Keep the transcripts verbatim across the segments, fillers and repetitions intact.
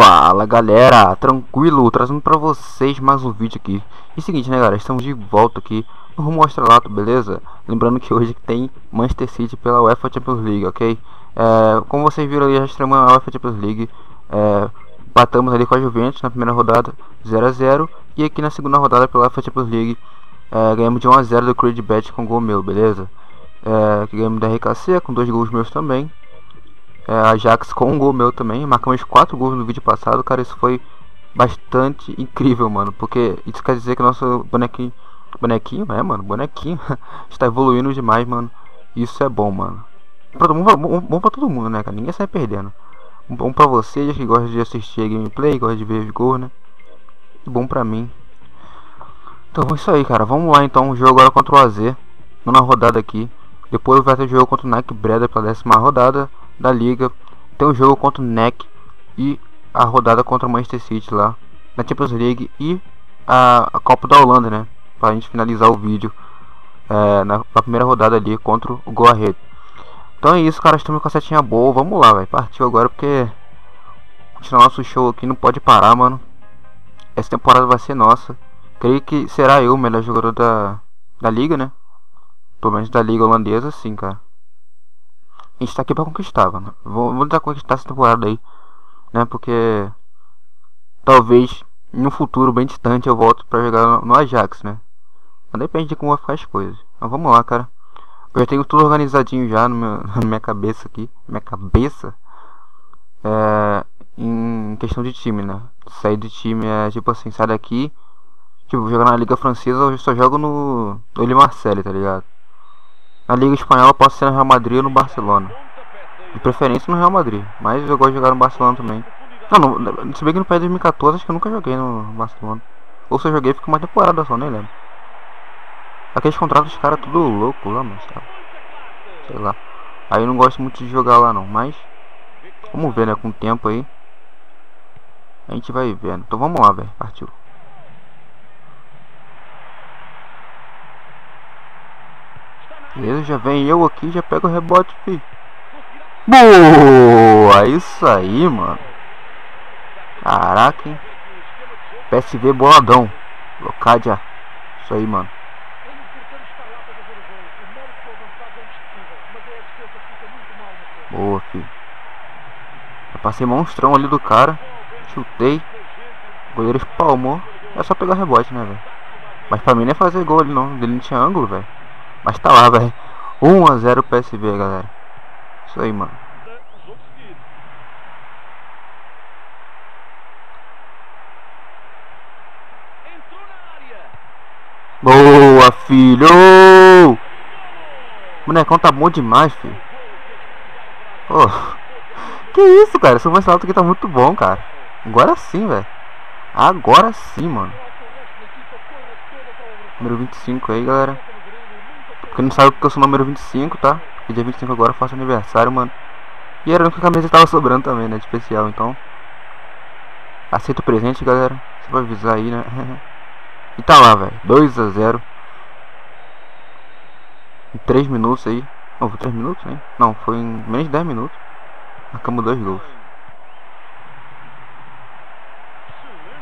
Fala galera, tranquilo, trazendo pra vocês mais um vídeo aqui. E seguinte, né galera, estamos de volta aqui no Rumo ao Estrelato, beleza? Lembrando que hoje tem Manchester City pela UEFA Champions League, ok? É, como vocês viram ali, já estreamos a UEFA Champions League. É, batamos ali com a Juventus na primeira rodada, zero a zero. E aqui na segunda rodada pela UEFA Champions League, é, ganhamos de um a zero do CredBet com gol meu, beleza? É, ganhamos da R K C com dois gols meus também. A Ajax com um gol meu também, marcamos quatro gols no vídeo passado, cara, isso foi bastante incrível, mano, porque isso quer dizer que nosso bonequinho, bonequinho, é mano, bonequinho, está evoluindo demais, mano, isso é bom, mano, bom, bom, bom pra todo mundo, né, cara, ninguém sai perdendo, bom pra vocês que gostam de assistir a gameplay, gostam de ver os gols, né, e bom pra mim. Então é isso aí, cara, vamos lá então, o jogo agora contra o A Z, nona rodada aqui, depois vai ter o jogo contra o Nike Breda pela décima rodada da liga, tem um jogo contra o Nec e a rodada contra o Manchester City lá na Champions League e a, a Copa da Holanda, né, pra gente finalizar o vídeo é, na, na primeira rodada ali contra o Go Ahead. Então é isso, cara, estamos com a setinha boa, vamos lá, vai partiu agora, porque continuar nosso show aqui não pode parar, mano. Essa temporada vai ser nossa, creio que será eu o melhor jogador da, da liga, né, pelo menos da liga holandesa, sim, cara. A gente tá aqui pra conquistar, mano. Vou, vou tentar conquistar essa temporada aí, né? Porque talvez em um futuro bem distante eu volto pra jogar no Ajax, né? Mas depende de como vai ficar as coisas. Mas vamos lá, cara. Eu já tenho tudo organizadinho já no meu, na minha cabeça aqui. Minha cabeça é, em questão de time, né? Sair de time é tipo assim, sai daqui. Tipo, vou jogar na Liga Francesa, eu só jogo no Olympique Marseille, tá ligado? Na Liga Espanhola posso ser no Real Madrid ou no Barcelona. De preferência no Real Madrid, mas eu gosto de jogar no Barcelona também. Não, não, se bem que no P E S dois mil e quatorze acho que eu nunca joguei no Barcelona. Ou se eu joguei, fica uma temporada só, nem lembro. Aqueles contratos dos caras tudo louco lá, mas tá. Sei lá. Aí eu não gosto muito de jogar lá não, mas vamos ver, né, com o tempo aí a gente vai vendo. Então vamos lá, velho, partiu. Beleza, já vem eu aqui, já pego o rebote, filho. Boa! Isso aí, mano. Caraca, hein? P S V boladão. Locadia. Isso aí, mano. Boa, filho. Eu passei monstrão ali do cara. Chutei. O goleiro espalmou. É só pegar o rebote, né, velho? Mas pra mim não é fazer gol ali, não. Ele não tinha ângulo, velho. Mas tá lá, velho. um a zero P S V, galera. Isso aí, mano. Boa, filho! O bonecão tá bom demais, filho. Oh. Que isso, cara? Esse Marcelo aqui tá muito bom, cara. Agora sim, velho. Agora sim, mano. Número vinte e cinco aí, galera. Quem não sabe porque eu sou número vinte e cinco, tá? E dia vinte e cinco agora eu faço aniversário, mano. E era o que a camisa tava sobrando também, né? De especial, então. Aceito o presente, galera. Só pra avisar aí, né? E tá lá, velho. dois a zero. Em três minutos aí. Não, foi três minutos, né? Não, foi em menos de dez minutos. Marcamos dois gols.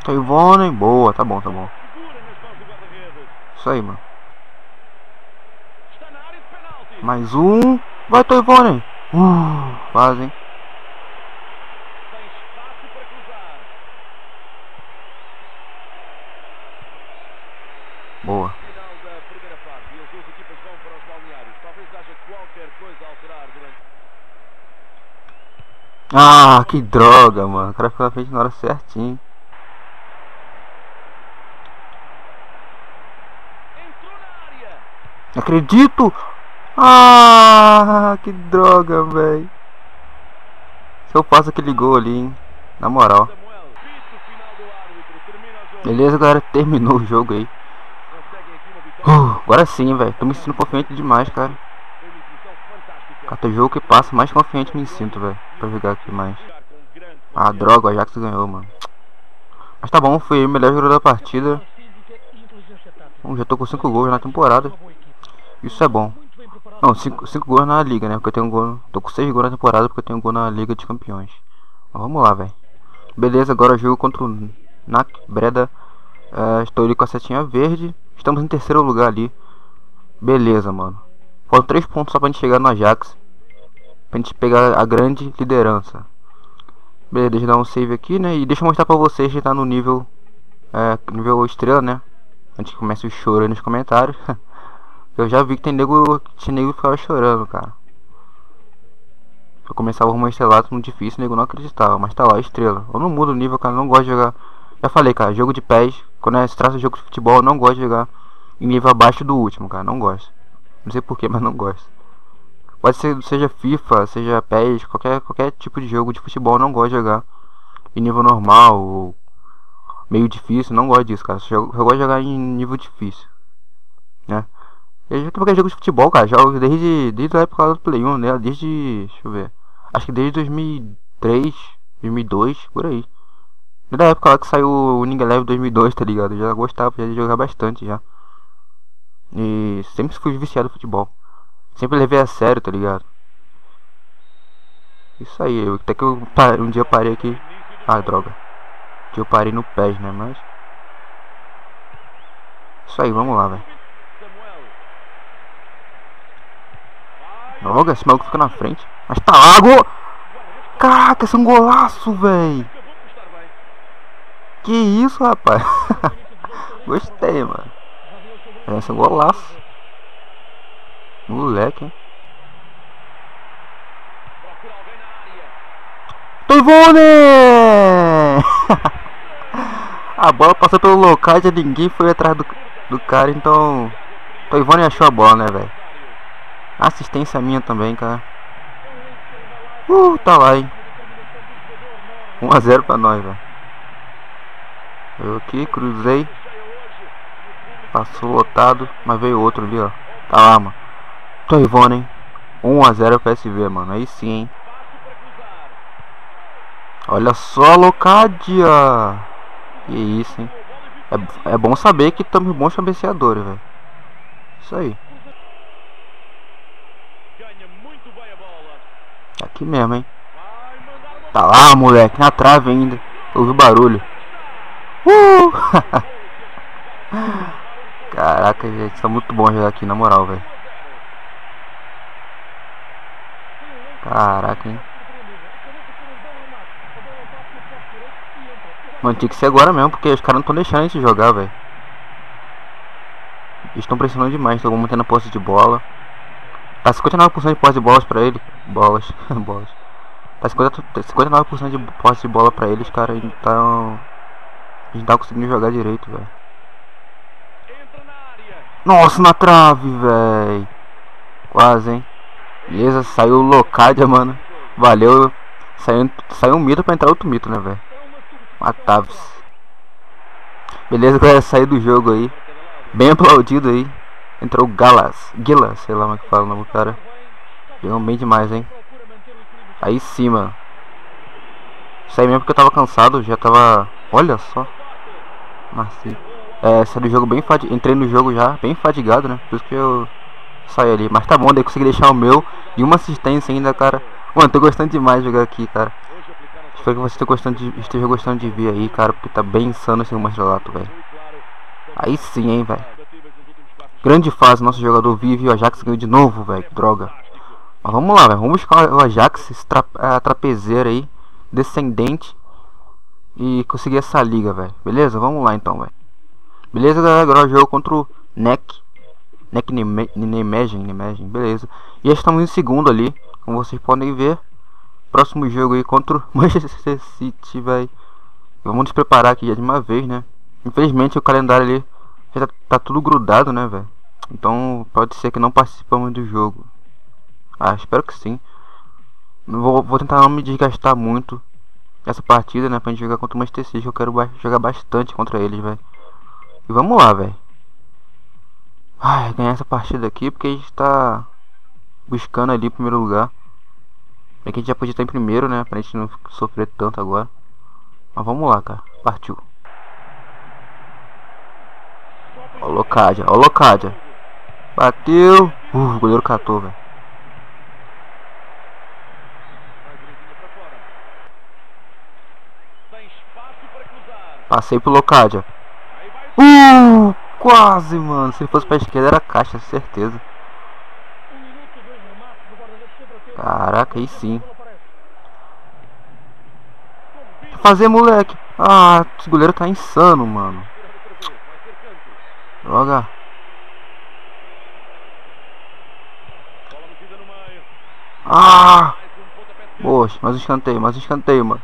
Tuivone, boa. Tá bom, tá bom. Isso aí, mano. Mais um. Vai, Tuivone. Uh, quase, hein? Boa. Ah, que droga, mano. O cara ficou na frente na hora certinho. Acredito! Ah, que droga, velho. Se eu passo aquele gol ali, hein? Na moral. Beleza, galera, terminou o jogo aí. Uh, agora sim, velho. Tô me sentindo confiante demais, cara. Cada jogo que passa, mais confiante me sinto, velho, pra jogar aqui mais. Ah, droga, o Ajax ganhou, mano. Mas tá bom, foi o melhor jogador da partida. Bom, já tô com cinco gols na temporada. Isso é bom. Não, cinco gols na liga, né? Porque eu tenho um gol. Tô com seis gols na temporada porque eu tenho um gol na Liga de Campeões. Mas vamos lá, velho. Beleza, agora jogo contra o N A C Breda. Uh, estou ali com a setinha verde. Estamos em terceiro lugar ali. Beleza, mano. Faltam três pontos só pra gente chegar no Ajax, pra gente pegar a grande liderança. Beleza, deixa eu dar um save aqui, né? E deixa eu mostrar pra vocês que tá no nível é, nível estrela, né? Antes que comece o choro aí nos comentários. Eu já vi que tem nego que tinha nego que ficava chorando, cara. Se eu começava a arrumar estrelato muito difícil, o nego não acreditava. Mas tá lá, estrela. Eu não mudo o nível, cara. Eu não gosto de jogar. Já falei, cara, jogo de pés, quando é se traça de jogo de futebol, eu não gosto de jogar em nível abaixo do último, cara. Não gosto. Não sei porquê, mas não gosto. Pode ser, seja FIFA, seja pés, qualquer, qualquer tipo de jogo de futebol, eu não gosto de jogar em nível normal ou meio difícil. Não gosto disso, cara. Eu, eu gosto de jogar em nível difícil, né? Eu já qualquer jogo de futebol, cara, jogo desde, desde a época do Play um, né? Desde, deixa eu ver, acho que desde dois mil e três, dois mil e dois, por aí. Desde a época lá que saiu o Ninguém Leve dois mil e dois, tá ligado? Eu já gostava, já de jogar bastante já. E sempre fui viciado no futebol. Sempre levei a sério, tá ligado? Isso aí, eu, até que eu parei, um dia eu parei aqui. Ah, droga. Um dia eu parei no P E S, né? Mas isso aí, vamos lá, velho. Droga, esse maluco fica na frente. Mas tá lá, gol! Caraca, esse é um golaço, velho! Que isso, rapaz. Gostei, mano. Esse é um golaço. Moleque, hein. Tuivone! A bola passou pelo Locadia, ninguém foi atrás do, do cara, então Tuivone achou a bola, né, velho. Assistência minha também, cara. Uh, tá lá, hein. Um a zero pra nós, velho. Eu aqui, cruzei. Passou lotado, mas veio outro ali, ó. Tá lá, mano. Tuivone, hein. um a zero P S V, mano. Aí sim, hein. Olha só a Locadia. Que isso, hein. É, é bom saber que estamos bons cabeceadores, velho. Isso aí. Aqui mesmo, hein. Tá lá, moleque. Na trave ainda. Ouvi barulho. Uh! Caraca, gente, tá muito bom jogar aqui, na moral, velho. Caraca, hein. Mano, tinha que ser agora mesmo, porque os caras não estão deixando a gente jogar, velho. Eles estão pressionando demais, estão mantendo a posse de bola. Tá cinquenta e nove por cento de posse de bolas pra ele. Bolas, bolas. Tá cinquenta e nove por cento de posse de bola pra eles, cara, então... A gente tá conseguindo jogar direito, velho. Nossa, na trave, velho. Quase, hein. Beleza, saiu o Locadia, mano. Valeu. Saiu, saiu um mito pra entrar outro mito, né, velho. Mataves. Beleza, galera, saiu do jogo aí. Bem aplaudido aí. Entrou o Guilas, Guilas, sei lá como é que fala o nome do cara. Jogou bem demais, hein. Aí sim, mano. Saí mesmo porque eu tava cansado, já tava... Olha só. Marci. É, saí do jogo bem fatigado. Entrei no jogo já bem fatigado, né? Por isso que eu saí ali. Mas tá bom, daí consegui deixar o meu. E uma assistência ainda, cara. Mano, tô gostando demais de jogar aqui, cara. Espero que você esteja gostando de vir aí, cara. Porque tá bem insano esse rumo relato, velho. Aí sim, hein, velho. Grande fase, nosso jogador vive e o Ajax ganhou de novo, velho. Droga. Mas vamos lá, velho. Vamos buscar o Ajax, esse tra a trapezeira aí. Descendente. E conseguir essa liga, velho. Beleza? Vamos lá então, velho. Beleza, galera. Agora o jogo contra o Nec. Nec Nemegem, Nemegem. Beleza. E já estamos em segundo ali, como vocês podem ver. Próximo jogo aí contra o Manchester City, velho. Vamos nos preparar aqui já de uma vez, né? Infelizmente o calendário ali já tá, tá tudo grudado, né, velho? Então pode ser que não participamos do jogo. Ah, espero que sim. Vou, vou tentar não me desgastar muito essa partida, né, pra gente jogar contra o Manchester City, que eu quero ba jogar bastante contra eles, velho. E vamos lá, velho. Ai, ganhar essa partida aqui, porque a gente tá buscando ali o primeiro lugar. É que a gente já podia estar em primeiro, né, pra gente não sofrer tanto agora. Mas vamos lá, cara. Partiu. Ó o Locadia, ó o Locadia. Bateu. Uh, o goleiro catou, velho. Passei pro Locadia. Uh, quase, mano. Se ele fosse pra esquerda era caixa, certeza. Caraca, aí sim. Fazer, moleque. Ah, esse goleiro tá insano, mano. Droga. Ah! Poxa, mais um escanteio, mais um escanteio, mano.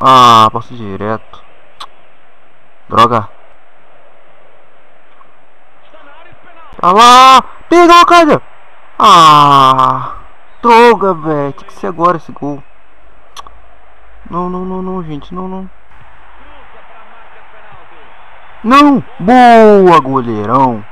Ah, posso ir direto. Droga. Ah lá! Pegou a cara! Ah! Droga, velho. Tinha que ser agora esse gol. Não, não, não, não, gente. Não, não. Não! Boa, goleirão!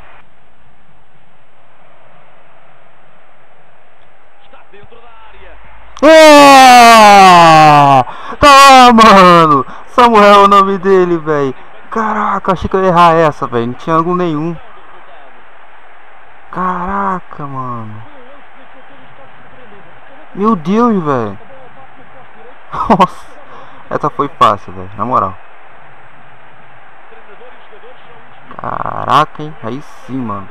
Ah! Tá, mano! Samuel é o nome dele, velho. Caraca, achei que eu ia errar essa, velho. Não tinha ângulo nenhum. Caraca, mano. Meu Deus, velho. Nossa. Essa foi fácil, velho. Na moral. Caraca, hein? Aí sim, mano.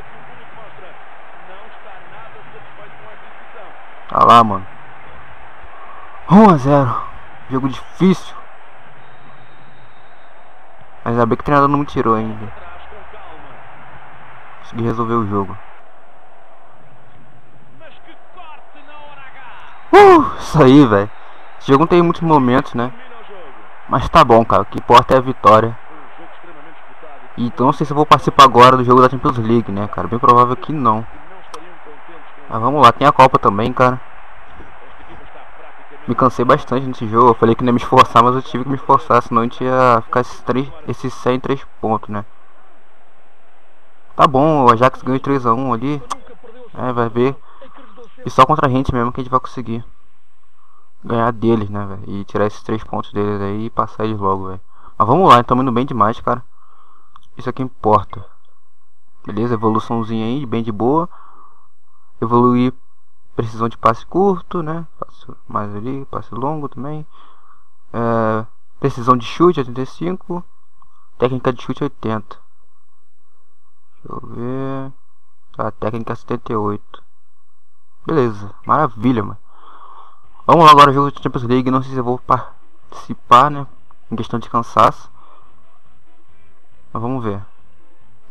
Tá lá, mano. um a zero. Jogo difícil. Mas ainda bem que o treinador não me tirou ainda. Consegui resolver o jogo. Uh, isso aí, velho. Esse jogo não tem muitos momentos, né? Mas tá bom, cara. O que importa é a vitória. Então não sei se eu vou participar agora do jogo da Champions League, né, cara? Bem provável que não. Mas vamos lá, tem a Copa também, cara. Me cansei bastante nesse jogo. Eu falei que não ia me esforçar, mas eu tive que me esforçar. Senão a gente ia ficar esses, três, esses cem e três pontos, né? Tá bom, o Ajax ganhou três a um ali. É, vai ver. E só contra a gente mesmo que a gente vai conseguir ganhar deles, né, velho? E tirar esses três pontos deles aí e passar eles logo, velho. Mas vamos lá, estamos indo bem demais, cara. Isso aqui importa. Beleza, evoluçãozinha aí, bem de boa. Evoluir precisão de passe curto, né? Passo mais ali, passe longo também. É, precisão de chute oitenta e cinco. Técnica de chute oitenta. Deixa eu ver. A técnica setenta e oito. Beleza, maravilha, mano. Vamos lá agora, jogo de Champions League. Não sei se eu vou participar, né? Em questão de cansaço. Mas vamos ver.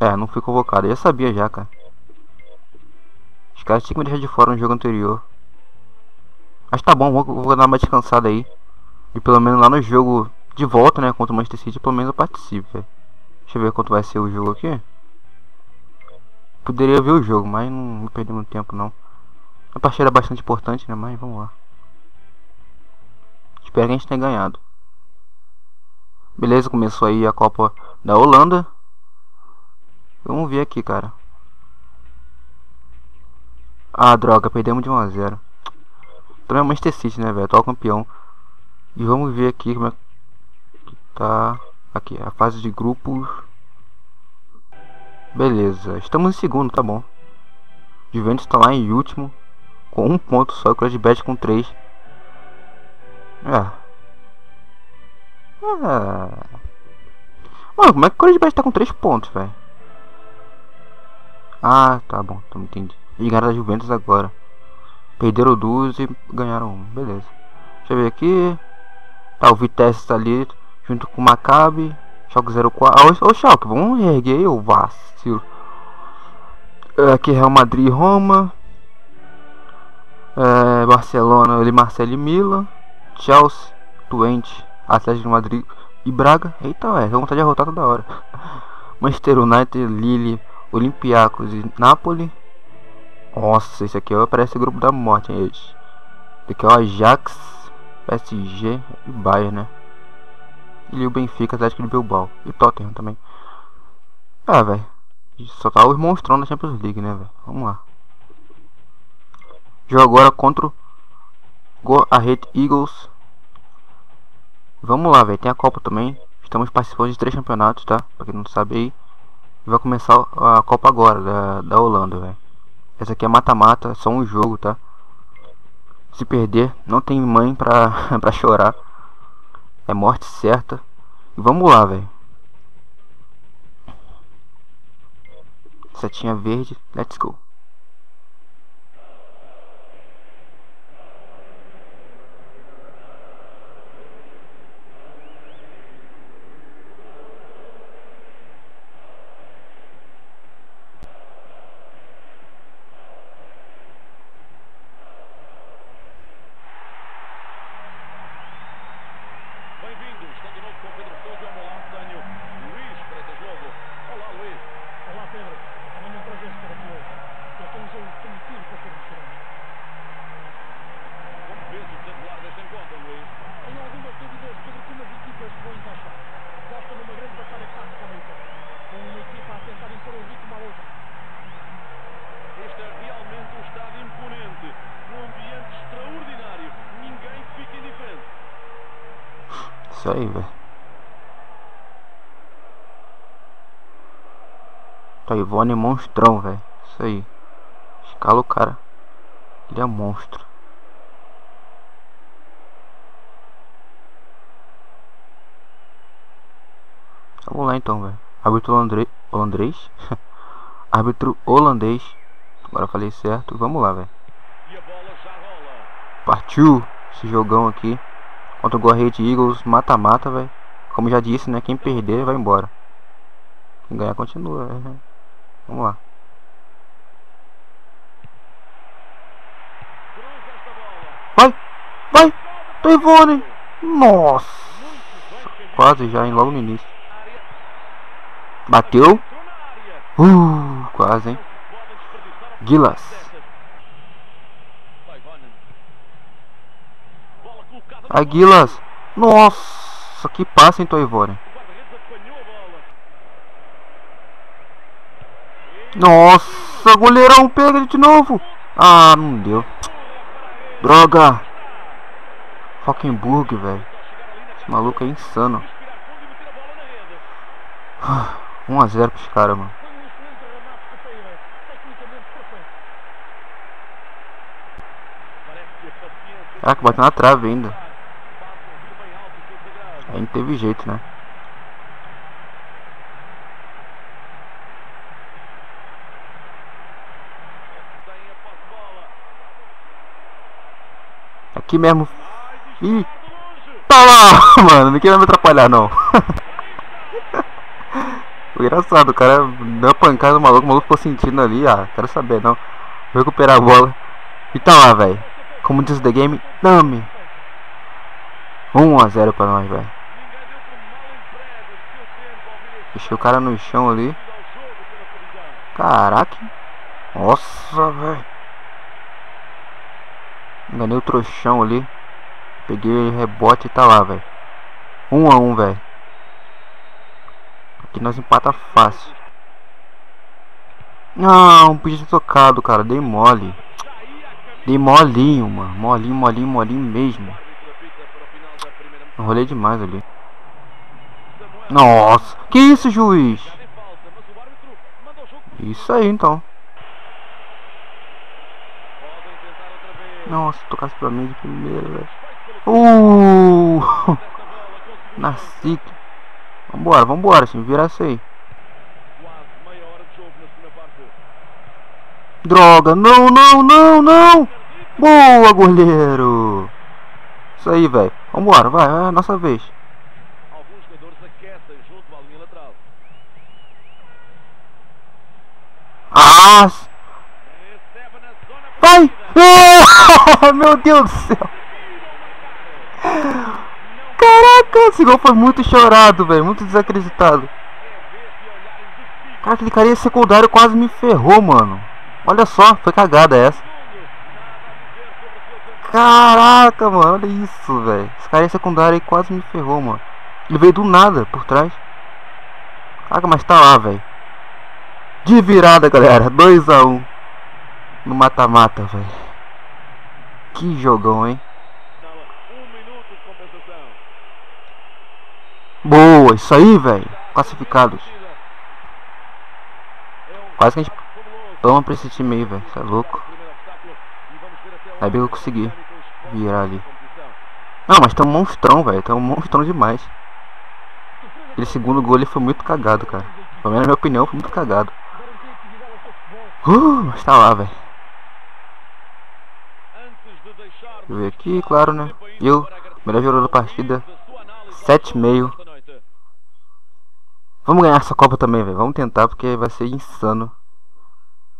É, não fui convocado. Eu já sabia já, cara. Os caras tinham que me deixar de fora no jogo anterior. Mas tá bom, vou, vou dar uma descansada aí. E pelo menos lá no jogo de volta, né? Contra o Manchester City, pelo menos eu participo, véio. Deixa eu ver quanto vai ser o jogo aqui. Poderia ver o jogo, mas não perdi muito tempo, não. A partida era bastante importante, né? Mas vamos lá. Espero que a gente tenha ganhado. Beleza, começou aí a Copa da Holanda. Vamos ver aqui, cara. Ah, droga, perdemos de um a zero. Então é Manchester City, né, velho? Atual campeão. E vamos ver aqui como é que tá. Aqui, a fase de grupos. Beleza, estamos em segundo, tá bom. Juventus tá lá em último. Com um ponto só, e o CredBet com três. É. Ah. Mano, como é que o CredBet tá com três pontos, velho? Ah, tá bom, então entendi. Eles ganharam da Juventus agora. Perderam duas e ganharam um. Beleza. Deixa eu ver aqui. Tá, o Vitesse tá ali junto com o Maccabi. Schalke zero quatro. Ô, Schalke, vamos erguer aí, ô vacilo. Aqui Real Madrid e Roma. É, Barcelona, Olympique Marseille e Milan. Chelsea, Twente, Atlético de Madrid e Braga. Eita, ué, vontade de arrotar toda hora. Manchester United, Lille, Olympiacos e Nápoles. Nossa, esse aqui parece o grupo da morte, hein, esse. Esse aqui é o Ajax, P S G e Bayern, né? E o Benfica, Atlético de Bilbao e Tottenham também. Ah, velho, só tá os monstrão na Champions League, né, velho? Vamos lá. Jogo agora contra o Go Ahead Eagles. Vamos lá, velho. Tem a Copa também. Estamos participando de três campeonatos, tá? Pra quem não sabe aí. Vai começar a Copa agora, da, da Holanda, velho. Essa aqui é mata-mata, é só um jogo, tá? Se perder, não tem mãe pra, pra chorar. É morte certa. E vamos lá, velho. Setinha verde, let's go. Isso aí, velho. Tuivone é monstrão, velho. Isso aí. Escala o cara. Ele é monstro. Vamos lá então, velho. Árbitro holandre... holandês. Árbitro holandês. Agora falei certo. Vamos lá, velho. Partiu esse jogão aqui. Contra o Go Ahead Eagles, mata-mata, velho. Como já disse, né? Quem perder vai embora. Quem ganhar continua, véio. Vamos lá. Vai! Vai! Tuivone! Nossa! Quase já, hein? Logo no início. Bateu. Uh, quase, hein? Guilas. A Guilas, nossa, que passa em Tuivone. Nossa, goleirão, pega ele de novo. Ah, não deu. Droga. Falkenburg, velho. Esse maluco é insano. um a zero pros caras, mano. Ah, que bateu na trave ainda. Aí não teve jeito, né? Aqui mesmo. Ih! Tá lá! Mano, ninguém vai me atrapalhar, não. Foi engraçado, o cara deu uma pancada no maluco, o maluco ficou sentindo ali. Ah, quero saber, não. Vou recuperar a bola. E tá lá, velho. Como diz o The Game, dame. um a zero pra nós, velho. Deixei o cara no chão ali. Caraca. Nossa, velho. Enganei o trouxão ali. Peguei o rebote e tá lá, velho. um a um, velho. Aqui nós empata fácil. Não, podia ter tocado, cara. Dei mole. Dei molinho, mano. Molinho, molinho, molinho mesmo. Rolei demais ali. Nossa, que isso, juiz? Isso aí então. Nossa, tocasse pra mim de primeiro, velho. Uh! Nasci. Vambora, vambora, se virar isso aí. Droga, não, não, não, não. Boa, goleiro. Isso aí, velho. Vambora, vai, é a nossa vez. Alguns jogadores aquecem junto à linha lateral. Ah! Vai! Oh! Meu Deus do céu! Caraca, esse gol foi muito chorado, velho. Muito desacreditado. Cara, aquele carinha secundário quase me ferrou, mano. Olha só, foi cagada essa. Caraca, mano, olha isso, velho. Esse cara secundário aí quase me ferrou, mano. Ele veio do nada por trás. Caraca, mas tá lá, velho. De virada, galera. dois a um. No mata-mata, velho. Que jogão, hein? Boa, isso aí, velho. Classificados. Quase que a gente toma pra esse time aí, velho. Isso é louco. Aí eu consegui. virar ali. Não, mas tá um monstrão, velho. Tá um monstrão demais. Aquele segundo gol ali foi muito cagado, cara. Pelo menos na minha opinião, foi muito cagado. Uh, mas tá lá, velho. Deixa eu ver aqui, claro, né? Eu, melhor jogador da partida. sete e meio. Vamos ganhar essa Copa também, velho. Vamos tentar, porque vai ser insano.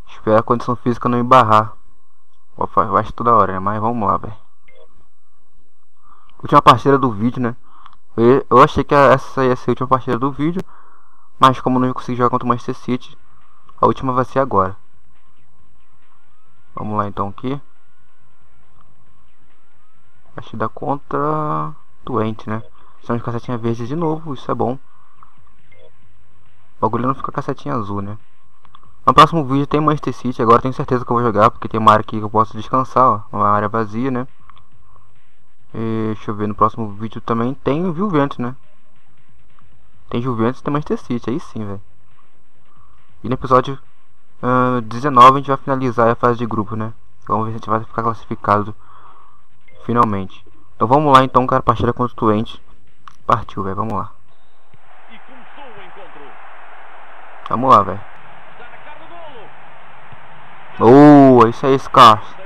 Espero a condição física não me barrar. Opa, eu acho toda hora, né? Mas vamos lá, velho. Última partida do vídeo, né? Eu achei que essa ia ser a última partida do vídeo, mas como não consegui jogar contra o Manchester City, a última vai ser agora. Vamos lá então aqui. Partida contra Twente, né? Estamos com a setinha verde de novo, isso é bom. O bagulho não fica com a setinha azul, né? No próximo vídeo tem Manchester City, agora tenho certeza que eu vou jogar, porque tem uma área aqui que eu posso descansar, ó. Uma área vazia, né? E, deixa eu ver, no próximo vídeo também tem o Juventus, né? Tem Juventus e tem Manchester City, aí sim, velho. E no episódio uh, dezenove a gente vai finalizar a fase de grupo, né? Vamos ver se a gente vai ficar classificado finalmente. Então vamos lá então, cara, partida contra o Twente. Partiu, velho, vamos lá. Vamos lá, velho. Boa, isso aí, Scarce.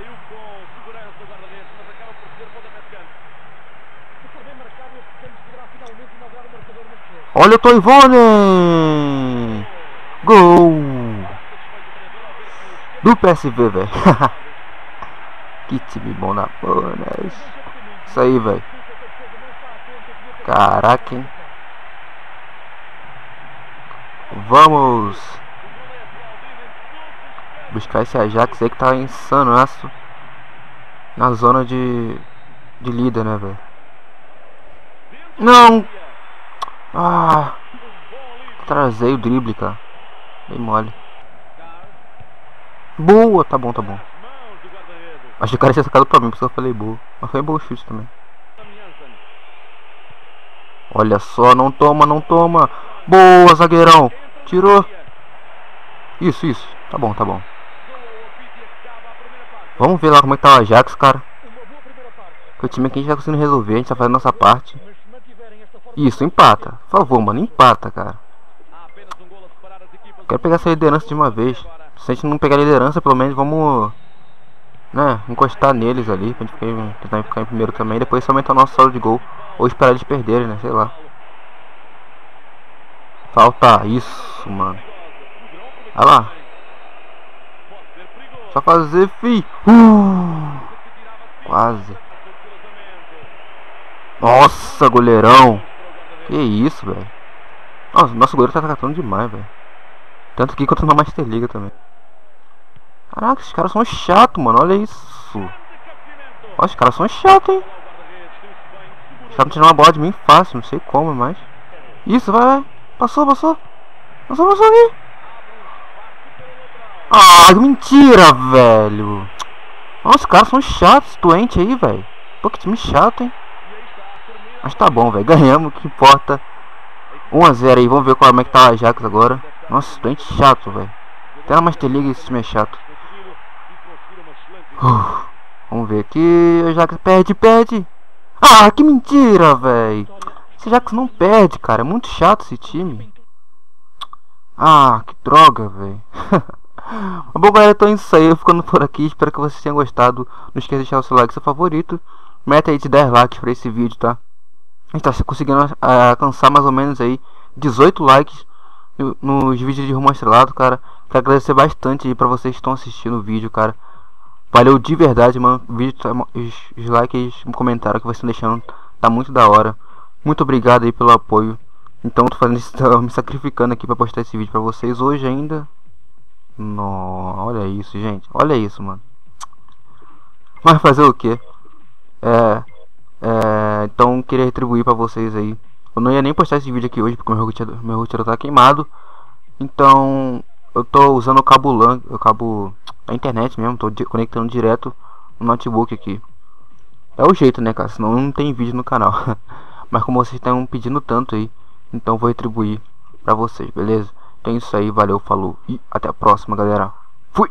Olha o Tuivone! Gol! Do P S V, velho. Que time bom na porra, né? Isso aí, velho. Caraca, hein? Vamos buscar esse Ajax aí que tá insano, aço. Na zona de, de líder, né, velho? Não! Ah, trazei o drible, cara. Bem mole. Boa, tá bom, tá bom. Acho que o cara tinha sacado pra mim, porque eu falei boa. Mas foi bom o chute também. Olha só, não toma, não toma. Boa, zagueirão. Tirou. Isso, isso. Tá bom, tá bom. Vamos ver lá como é que tá o Ajax, cara. Porque o time aqui a gente tá conseguindo resolver, a gente tá fazendo a nossa parte. Isso, empata. Por favor, mano, empata, cara. Quero pegar essa liderança de uma vez. Se a gente não pegar a liderança, pelo menos vamos, né, encostar neles ali. Pra gente ficar, tentar ficar em primeiro também. Depois só aumentar o nosso saldo de gol. Ou esperar eles perderem, né, sei lá. Falta, isso, mano. Olha lá. Só fazer, fi. Uh, quase. Nossa, goleirão. Que isso, velho. Nossa, nosso goleiro tá atacando demais, velho. Tanto que quanto na Master League também. Caraca, esses caras são chatos, mano. Olha isso. Nossa, os caras são chatos, hein. Os caras tirando uma bola de mim fácil. Não sei como, mas... Isso, vai, vai. Passou, passou. Passou, passou aqui. Ah, mentira, velho. Nossa, os caras são chatos. Doente aí, velho. Pô, que time chato, hein. Mas tá bom, velho. Ganhamos, que importa. um a zero aí. Vamos ver como é que tá o Ajax agora. Nossa, doente chato, velho. Até na Master League esse time é chato. Uf, vamos ver aqui. O Ajax perde, perde. Ah, que mentira, velho. Esse Ajax não perde, cara. É muito chato esse time. Ah, que droga, velho. Bom, galera, então é isso aí. Eu ficando por aqui. Espero que vocês tenham gostado. Não esqueça de deixar o seu like, seu favorito. Meta aí de dez likes pra esse vídeo, tá? A gente tá conseguindo alcançar mais ou menos aí dezoito likes nos vídeos de Rumo ao Estrelado, cara. Quero agradecer bastante aí pra vocês que estão assistindo o vídeo, cara. Valeu de verdade, mano. O vídeo, os likes, os comentários que vocês estão deixando tá muito da hora. Muito obrigado aí pelo apoio. Então, tô fazendo isso, tô me sacrificando aqui pra postar esse vídeo pra vocês hoje ainda. Nossa, olha isso, gente. Olha isso, mano. Mas fazer o que? É... É, então queria retribuir pra vocês aí. Eu não ia nem postar esse vídeo aqui hoje porque meu roteador, meu roteador tá queimado. Então eu tô usando o cabo LAN, o cabo a internet mesmo, tô di conectando direto no notebook aqui. É o jeito, né, cara, senão não tem vídeo no canal. Mas como vocês estão pedindo tanto aí, então vou retribuir pra vocês, beleza? Então é isso aí, valeu, falou e até a próxima, galera. Fui!